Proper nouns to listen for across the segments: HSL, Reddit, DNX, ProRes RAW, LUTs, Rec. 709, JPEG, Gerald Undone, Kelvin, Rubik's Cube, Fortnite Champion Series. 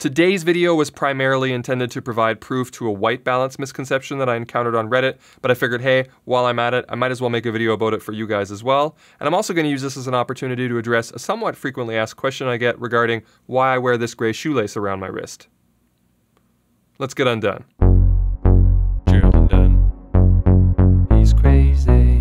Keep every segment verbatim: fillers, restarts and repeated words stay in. Today's video was primarily intended to provide proof to a white balance misconception that I encountered on Reddit, but I figured, hey, while I'm at it, I might as well make a video about it for you guys as well. And I'm also going to use this as an opportunity to address a somewhat frequently asked question I get regarding why I wear this gray shoelace around my wrist. Let's get undone. Gerald Undone. He's crazy.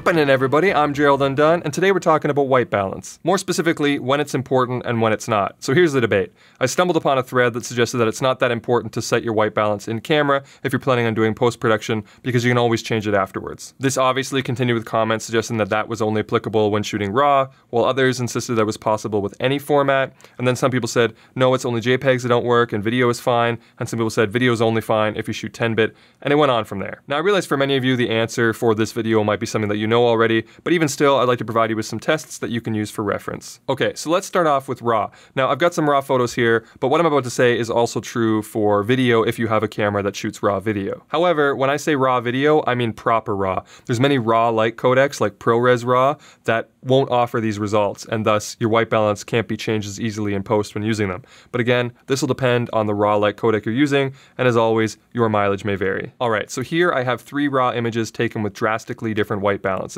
What's happening, everybody? I'm Gerald Undone, and today we're talking about white balance. More specifically, when it's important and when it's not. So here's the debate. I stumbled upon a thread that suggested that it's not that important to set your white balance in camera if you're planning on doing post-production, because you can always change it afterwards. This obviously continued with comments suggesting that that was only applicable when shooting RAW, while others insisted that it was possible with any format, and then some people said, no, it's only JPEGs that don't work, and video is fine, and some people said video is only fine if you shoot ten bit, and it went on from there. Now, I realize for many of you, the answer for this video might be something that you know already, but even still, I'd like to provide you with some tests that you can use for reference. Okay, so let's start off with RAW. Now, I've got some RAW photos here, but what I'm about to say is also true for video if you have a camera that shoots RAW video. However, when I say RAW video, I mean proper RAW. There's many RAW light codecs like ProRes RAW that won't offer these results, and thus your white balance can't be changed as easily in post when using them. But again, this will depend on the RAW light codec you're using, and as always, your mileage may vary. All right, so here I have three RAW images taken with drastically different white balances.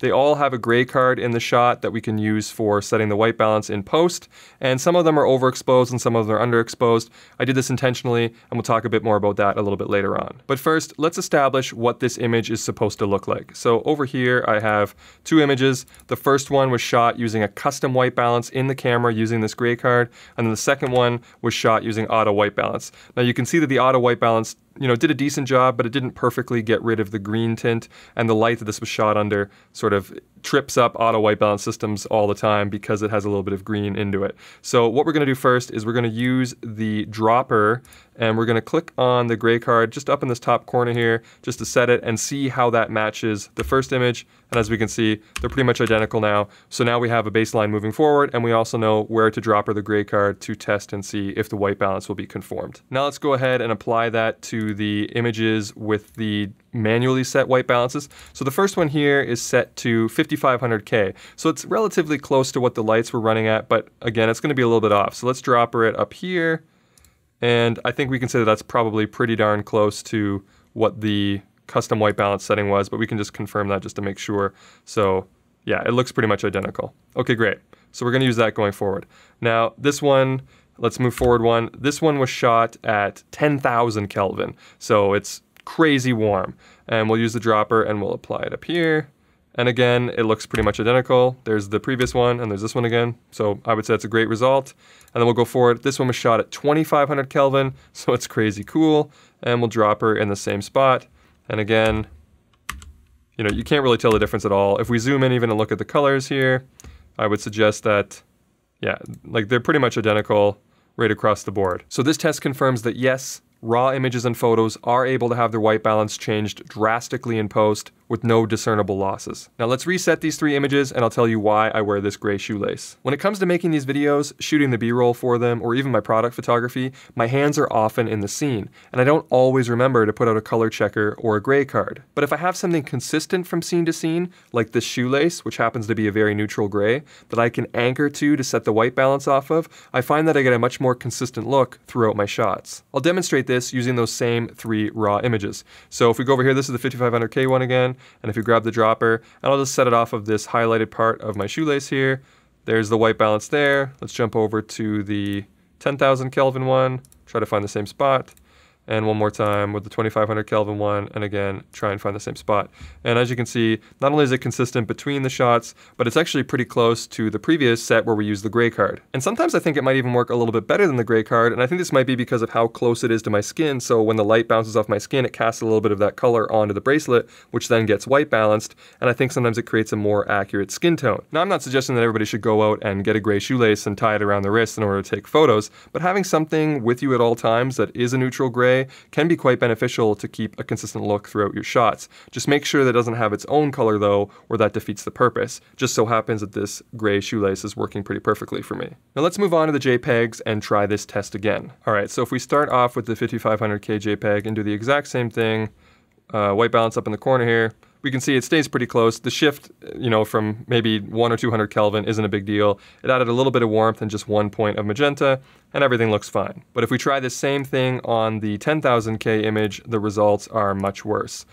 They all have a gray card in the shot that we can use for setting the white balance in post, and some of them are overexposed and some of them are underexposed. I did this intentionally, and we'll talk a bit more about that a little bit later on. But first, let's establish what this image is supposed to look like. So over here, I have two images. The first one was shot using a custom white balance in the camera using this gray card, and then the second one was shot using auto white balance. Now you can see that the auto white balance, you know, did a decent job, but it didn't perfectly get rid of the green tint, and the light that this was shot under sort of trips up auto white balance systems all the time because it has a little bit of green into it. So what we're gonna do first is we're gonna use the dropper, and we're gonna click on the gray card just up in this top corner here just to set it and see how that matches the first image. And as we can see, they're pretty much identical now. So now we have a baseline moving forward, and we also know where to dropper the gray card to test and see if the white balance will be conformed. Now let's go ahead and apply that to the images with the manually set white balances. So the first one here is set to fifty-five hundred K. So it's relatively close to what the lights were running at, but again, it's gonna be a little bit off. So let's dropper it up here. And I think we can say that that's probably pretty darn close to what the custom white balance setting was, but we can just confirm that just to make sure. So yeah, it looks pretty much identical. Okay, great. So we're gonna use that going forward. Now this one, let's move forward one. This one was shot at ten thousand Kelvin. So it's crazy warm. And we'll use the dropper and we'll apply it up here. And again, it looks pretty much identical. There's the previous one and there's this one again. So I would say it's a great result. And then we'll go forward. This one was shot at twenty-five hundred Kelvin. So it's crazy cool. And we'll drop her in the same spot. And again, you know, you can't really tell the difference at all. If we zoom in even and look at the colors here, I would suggest that, yeah, like they're pretty much identical right across the board. So this test confirms that yes, RAW images and photos are able to have their white balance changed drastically in post with no discernible losses. Now let's reset these three images and I'll tell you why I wear this gray shoelace. When it comes to making these videos, shooting the B-roll for them, or even my product photography, my hands are often in the scene, and I don't always remember to put out a color checker or a gray card. But if I have something consistent from scene to scene, like this shoelace, which happens to be a very neutral gray, that I can anchor to to set the white balance off of, I find that I get a much more consistent look throughout my shots. I'll demonstrate this using those same three RAW images. So if we go over here, this is the fifty-five hundred K one again, and if you grab the dropper, and I'll just set it off of this highlighted part of my shoelace here. There's the white balance there. Let's jump over to the ten thousand Kelvin one, try to find the same spot. And one more time with the twenty-five hundred Kelvin one, and again, try and find the same spot. And as you can see, not only is it consistent between the shots, but it's actually pretty close to the previous set where we used the gray card. And sometimes I think it might even work a little bit better than the gray card, and I think this might be because of how close it is to my skin, so when the light bounces off my skin, it casts a little bit of that color onto the bracelet, which then gets white balanced, and I think sometimes it creates a more accurate skin tone. Now, I'm not suggesting that everybody should go out and get a gray shoelace and tie it around the wrist in order to take photos, but having something with you at all times that is a neutral gray can be quite beneficial to keep a consistent look throughout your shots. Just make sure that it doesn't have its own color though, or that defeats the purpose. Just so happens that this gray shoelace is working pretty perfectly for me. Now let's move on to the JPEGs and try this test again. All right, so if we start off with the fifty-five hundred K JPEG and do the exact same thing, uh, white balance up in the corner here, we can see it stays pretty close. The shift, you know, from maybe one or two hundred Kelvin isn't a big deal. It added a little bit of warmth and just one point of magenta, and everything looks fine. But if we try the same thing on the ten thousand K image, the results are much worse.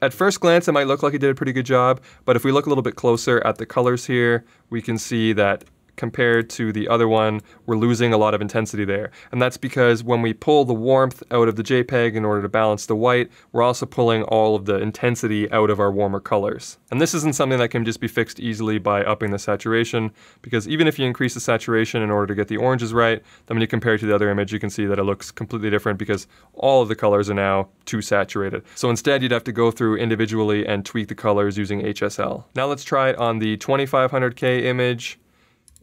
At first glance, it might look like it did a pretty good job, but if we look a little bit closer at the colors here, we can see that compared to the other one, we're losing a lot of intensity there. And that's because when we pull the warmth out of the JPEG in order to balance the white, we're also pulling all of the intensity out of our warmer colors. And this isn't something that can just be fixed easily by upping the saturation, because even if you increase the saturation in order to get the oranges right, then when you compare it to the other image, you can see that it looks completely different because all of the colors are now too saturated. So instead, you'd have to go through individually and tweak the colors using H S L. Now let's try it on the twenty-five hundred K image.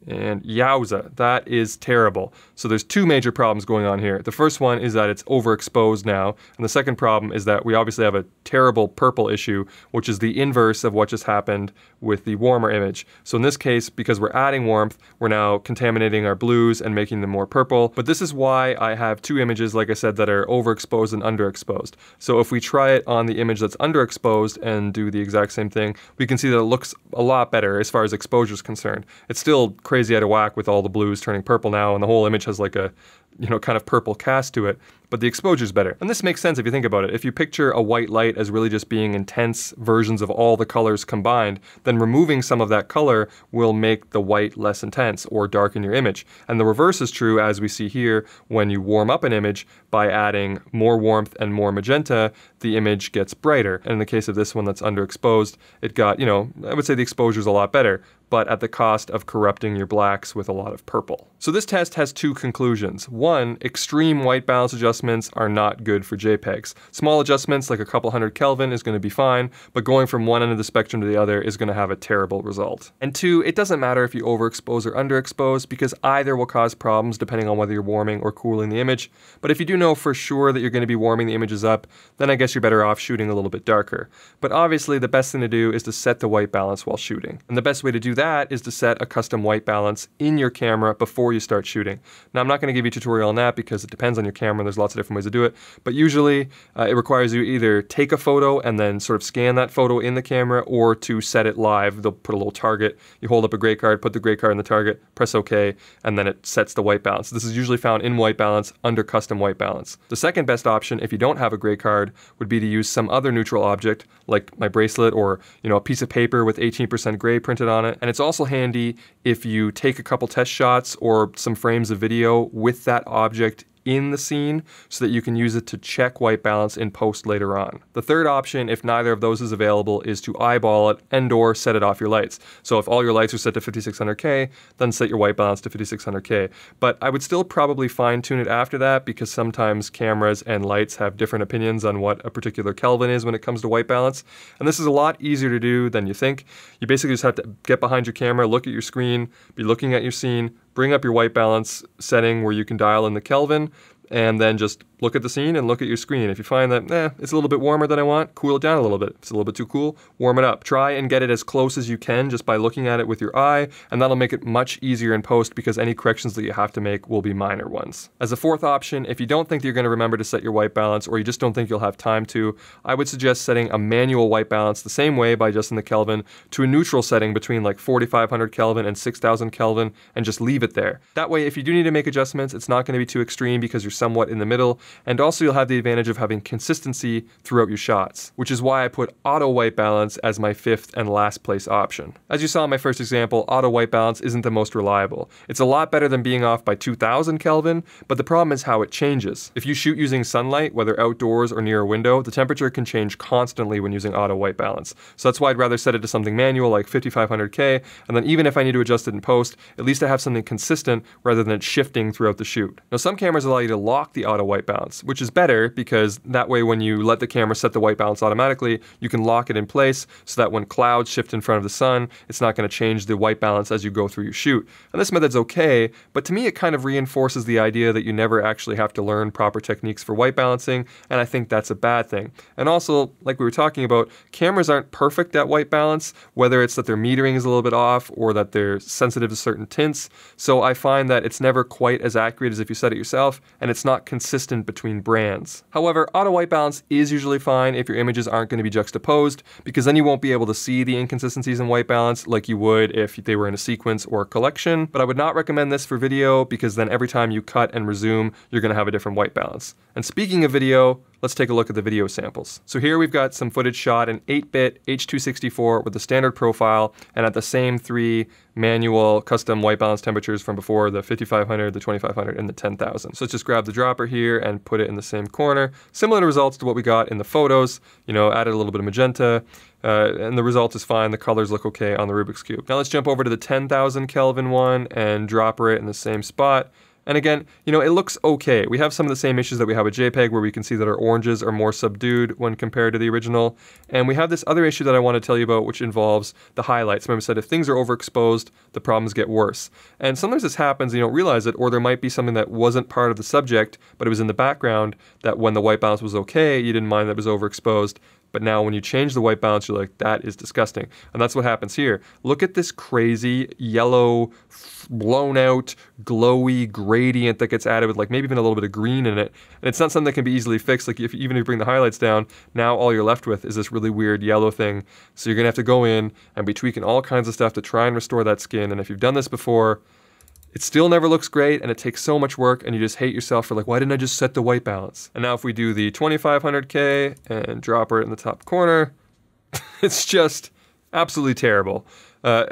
And yowza, that is terrible. So there's two major problems going on here. The first one is that it's overexposed now, and the second problem is that we obviously have a terrible purple issue, which is the inverse of what just happened with the warmer image. So in this case, because we're adding warmth, we're now contaminating our blues and making them more purple. But this is why I have two images, like I said, that are overexposed and underexposed. So if we try it on the image that's underexposed and do the exact same thing, we can see that it looks a lot better as far as exposure is concerned. It's still crazy out of whack with all the blues turning purple now, and the whole image has like a, you know, kind of purple cast to it, but the exposure's better. And this makes sense if you think about it. If you picture a white light as really just being intense versions of all the colors combined, then removing some of that color will make the white less intense or darken your image. And the reverse is true, as we see here, when you warm up an image by adding more warmth and more magenta, the image gets brighter. And in the case of this one that's underexposed, it got, you know, I would say the exposure's a lot better, but at the cost of corrupting your blacks with a lot of purple. So this test has two conclusions. One, extreme white balance adjustments are not good for JPEGs. Small adjustments like a couple hundred Kelvin is gonna be fine, but going from one end of the spectrum to the other is gonna have a terrible result. And two, it doesn't matter if you overexpose or underexpose, because either will cause problems depending on whether you're warming or cooling the image. But if you do know for sure that you're gonna be warming the images up, then I guess you're better off shooting a little bit darker. But obviously the best thing to do is to set the white balance while shooting. And the best way to do that that is to set a custom white balance in your camera before you start shooting. Now, I'm not going to give you a tutorial on that because it depends on your camera. There's lots of different ways to do it, but usually uh, it requires you either take a photo and then sort of scan that photo in the camera, or to set it live, they'll put a little target. You hold up a gray card, put the gray card in the target, press OK, and then it sets the white balance. This is usually found in white balance under custom white balance. The second best option, if you don't have a gray card, would be to use some other neutral object like my bracelet or, you know, a piece of paper with eighteen percent gray printed on it. And it's also handy if you take a couple test shots or some frames of video with that object in the scene so that you can use it to check white balance in post later on. The third option, if neither of those is available, is to eyeball it and or set it off your lights. So if all your lights are set to fifty-six hundred K, then set your white balance to fifty-six hundred K. But I would still probably fine tune it after that, because sometimes cameras and lights have different opinions on what a particular Kelvin is when it comes to white balance. And this is a lot easier to do than you think. You basically just have to get behind your camera, look at your screen, be looking at your scene, bring up your white balance setting where you can dial in the Kelvin, and then just look at the scene and look at your screen. If you find that, eh, it's a little bit warmer than I want, cool it down a little bit. If it's a little bit too cool, warm it up. Try and get it as close as you can just by looking at it with your eye, and that'll make it much easier in post because any corrections that you have to make will be minor ones. As a fourth option, if you don't think that you're gonna remember to set your white balance, or you just don't think you'll have time to, I would suggest setting a manual white balance the same way by adjusting the Kelvin to a neutral setting between like forty-five hundred Kelvin and six thousand Kelvin, and just leave it there. That way, if you do need to make adjustments, it's not gonna be too extreme because you're somewhat in the middle, and also you'll have the advantage of having consistency throughout your shots, which is why I put auto white balance as my fifth and last place option. As you saw in my first example, auto white balance isn't the most reliable. It's a lot better than being off by two thousand Kelvin, but the problem is how it changes. If you shoot using sunlight, whether outdoors or near a window, the temperature can change constantly when using auto white balance. So that's why I'd rather set it to something manual like fifty-five hundred K, and then even if I need to adjust it in post, at least I have something consistent rather than it shifting throughout the shoot. Now, some cameras allow you to lock the auto white balance, which is better because that way when you let the camera set the white balance automatically, you can lock it in place so that when clouds shift in front of the sun, it's not going to change the white balance as you go through your shoot. And this method's okay, but to me it kind of reinforces the idea that you never actually have to learn proper techniques for white balancing, and I think that's a bad thing. And also, like we were talking about, cameras aren't perfect at white balance, whether it's that their metering is a little bit off or that they're sensitive to certain tints, so I find that it's never quite as accurate as if you set it yourself, and it's not consistent between brands. However, auto white balance is usually fine if your images aren't going to be juxtaposed, because then you won't be able to see the inconsistencies in white balance like you would if they were in a sequence or a collection. But I would not recommend this for video, because then every time you cut and resume, you're going to have a different white balance. And speaking of video, let's take a look at the video samples. So here we've got some footage shot in eight bit H two sixty-four with the standard profile and at the same three manual custom white balance temperatures from before, the fifty-five hundred, the twenty-five hundred, and the ten thousand. So let's just grab the dropper here and put it in the same corner. Similar results to what we got in the photos, you know, added a little bit of magenta, uh, and the result is fine. The colors look okay on the Rubik's Cube. Now let's jump over to the ten thousand Kelvin one and dropper it in the same spot. And again, you know, it looks okay. We have some of the same issues that we have with JPEG, where we can see that our oranges are more subdued when compared to the original. And we have this other issue that I want to tell you about, which involves the highlights. Remember I said if things are overexposed, the problems get worse. And sometimes this happens and you don't realize it, or there might be something that wasn't part of the subject, but it was in the background that when the white balance was okay, you didn't mind that it was overexposed. But now when you change the white balance, you're like, that is disgusting. And that's what happens here. Look at this crazy yellow, blown out, glowy gradient that gets added with like maybe even a little bit of green in it. And it's not something that can be easily fixed. Like if, even if you bring the highlights down, now all you're left with is this really weird yellow thing. So you're gonna have to go in and be tweaking all kinds of stuff to try and restore that skin. And if you've done this before, it still never looks great, and it takes so much work, and you just hate yourself for like, why didn't I just set the white balance? And now if we do the twenty-five hundred K and drop it in the top corner, it's just absolutely terrible. Uh,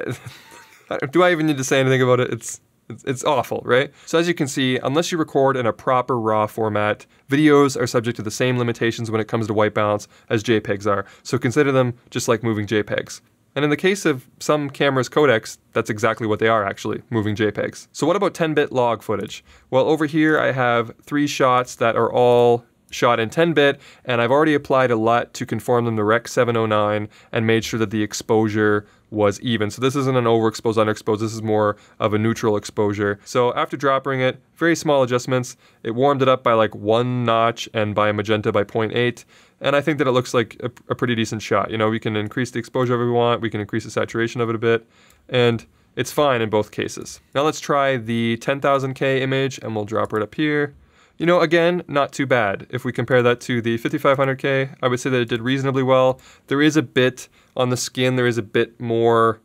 do I even need to say anything about it? It's It's awful, right? So as you can see, unless you record in a proper RAW format, videos are subject to the same limitations when it comes to white balance as JPEGs are. So consider them just like moving JPEGs. And in the case of some cameras' codecs, that's exactly what they are actually, moving JPEGs. So what about ten bit log footage? Well, over here I have three shots that are all shot in ten bit, and I've already applied a LUT to conform them to Rec. seven oh nine and made sure that the exposure was even. So this isn't an overexposed, underexposed, this is more of a neutral exposure. So after droppering it, very small adjustments, it warmed it up by like one notch and by magenta by zero point eight, and I think that it looks like a, a pretty decent shot. You know, we can increase the exposure if we want, we can increase the saturation of it a bit, and it's fine in both cases. Now let's try the ten thousand K image, and we'll drop it up here. You know, again, not too bad. If we compare that to the fifty-five hundred K, I would say that it did reasonably well. There is a bit on the skin, there is a bit more,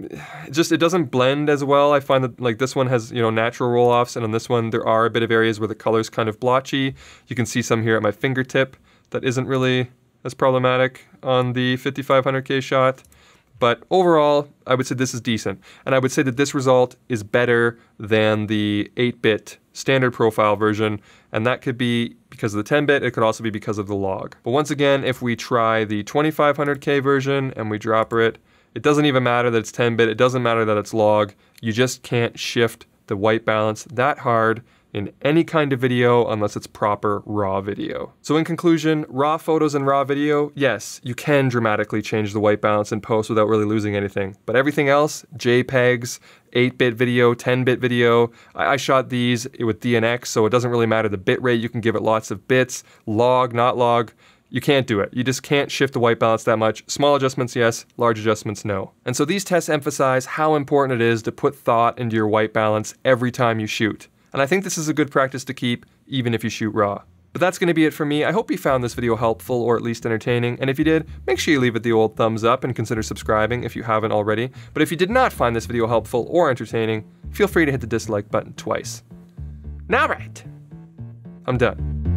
it just, it doesn't blend as well. I find that like this one has, you know, natural roll-offs, and on this one there are a bit of areas where the color's kind of blotchy. You can see some here at my fingertip that isn't really as problematic on the fifty-five hundred K shot. But overall, I would say this is decent. And I would say that this result is better than the eight bit standard profile version. And that could be because of the ten bit, it could also be because of the log. But once again, if we try the twenty-five hundred K version and we drop it, it doesn't even matter that it's ten bit, it doesn't matter that it's log. You just can't shift the white balance that hard in any kind of video unless it's proper RAW video. So in conclusion, RAW photos and RAW video, yes, you can dramatically change the white balance in post without really losing anything. But everything else, JPEGs, eight bit video, ten bit video, I, I shot these with D N X, so it doesn't really matter the bit rate, you can give it lots of bits, log, not log, you can't do it. You just can't shift the white balance that much. Small adjustments, yes. Large adjustments, no. And so these tests emphasize how important it is to put thought into your white balance every time you shoot. And I think this is a good practice to keep, even if you shoot RAW. But that's going to be it for me. I hope you found this video helpful, or at least entertaining, and if you did, make sure you leave it the old thumbs up and consider subscribing if you haven't already. But if you did not find this video helpful or entertaining, feel free to hit the dislike button twice. Now, right, I'm done.